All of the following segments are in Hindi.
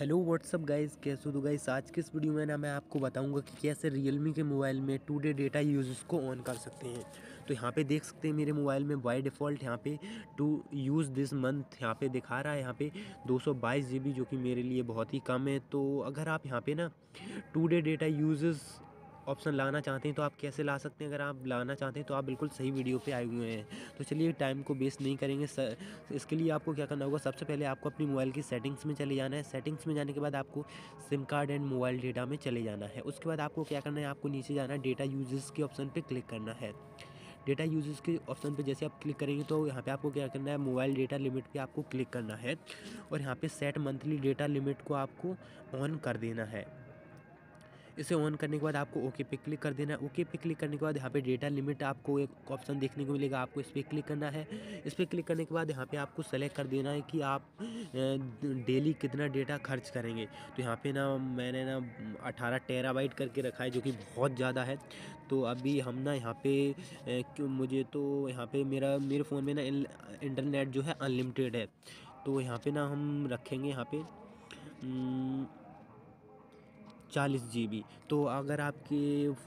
हेलो व्हाट्सअप गाइस, कैसे हो गाइस। आज के इस वीडियो में ना मैं आपको बताऊंगा कि कैसे रियलमी के मोबाइल में 2 डे डेटा यूज़ को ऑन कर सकते हैं। तो यहाँ पे देख सकते हैं मेरे मोबाइल में बाय डिफ़ॉल्ट यहाँ पे टू यूज़ दिस मंथ यहाँ पे दिखा रहा है, यहाँ पे 222 GB, जो कि मेरे लिए बहुत ही कम है। तो अगर आप यहाँ पर ना 2 डे डेटा यूज़ ऑप्शन लाना चाहते हैं तो आप कैसे ला सकते हैं। अगर आप लाना चाहते हैं तो आप बिल्कुल सही वीडियो पे आए हुए हैं। तो चलिए टाइम को वेस्ट नहीं करेंगे। इसके लिए आपको क्या करना होगा, सबसे पहले आपको अपनी मोबाइल की सेटिंग्स में चले जाना है। सेटिंग्स में जाने के बाद आपको SIM card and mobile data में चले जाना है। उसके बाद आपको क्या करना है, आपको नीचे जाना है, डेटा यूजेस के ऑप्शन पर क्लिक करना है। डेटा यूजेस के ऑप्शन पे जैसे आप क्लिक करेंगे तो यहाँ पे आपको क्या करना है, मोबाइल डेटा लिमिट पे आपको क्लिक करना है और यहाँ पे सेट मंथली डेटा लिमिट को आपको ऑन कर देना है। इसे ऑन करने के बाद आपको ओके पे क्लिक कर देना है। ओके पे क्लिक करने के बाद यहाँ पे डेटा लिमिट आपको एक ऑप्शन देखने को मिलेगा, आपको इस पर क्लिक करना है। इस पर क्लिक करने के बाद यहाँ पे आपको सेलेक्ट कर देना है कि आप डेली कितना डेटा खर्च करेंगे। तो यहाँ पे ना मैंने ना 18 TB करके रखा है, जो कि बहुत ज़्यादा है। तो अभी हम ना यहाँ पर मुझे तो यहाँ पर मेरे फ़ोन में ना इंटरनेट जो है अनलिमिटेड है। तो यहाँ पर ना हम रखेंगे यहाँ पर 40 GB। तो अगर आपके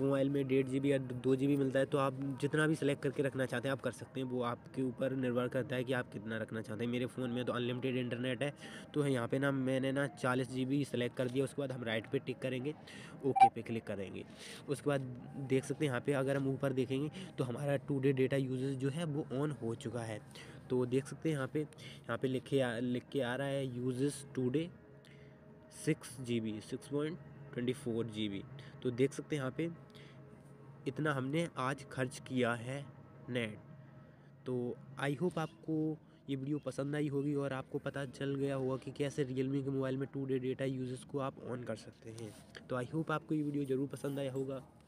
मोबाइल में 1.5 GB या 2 GB मिलता है तो आप जितना भी सिलेक्ट करके रखना चाहते हैं आप कर सकते हैं। वो आपके ऊपर निर्भर करता है कि आप कितना रखना चाहते हैं। मेरे फ़ोन में तो अनलिमिटेड इंटरनेट है, तो यहाँ पे ना मैंने ना 40 GB सिलेक्ट कर दिया। उसके बाद हम राइट पे टिक करेंगे, ओके पे क्लिक करेंगे। उसके बाद देख सकते हैं यहाँ पर अगर हम ऊपर देखेंगे तो हमारा 2 डे डेटा यूजेज जो है वो ऑन हो चुका है। तो देख सकते हैं यहाँ पर लिख के आ रहा है यूजेस 2 डे 6 GB 6.24 GB। तो देख सकते हैं यहाँ पे इतना हमने आज खर्च किया है नेट। तो आई होप आपको ये वीडियो पसंद आई होगी और आपको पता चल गया होगा कि कैसे रियलमी के मोबाइल में 2 डे डेटा यूजेस को आप ऑन कर सकते हैं। तो आई होप आपको ये वीडियो ज़रूर पसंद आया होगा।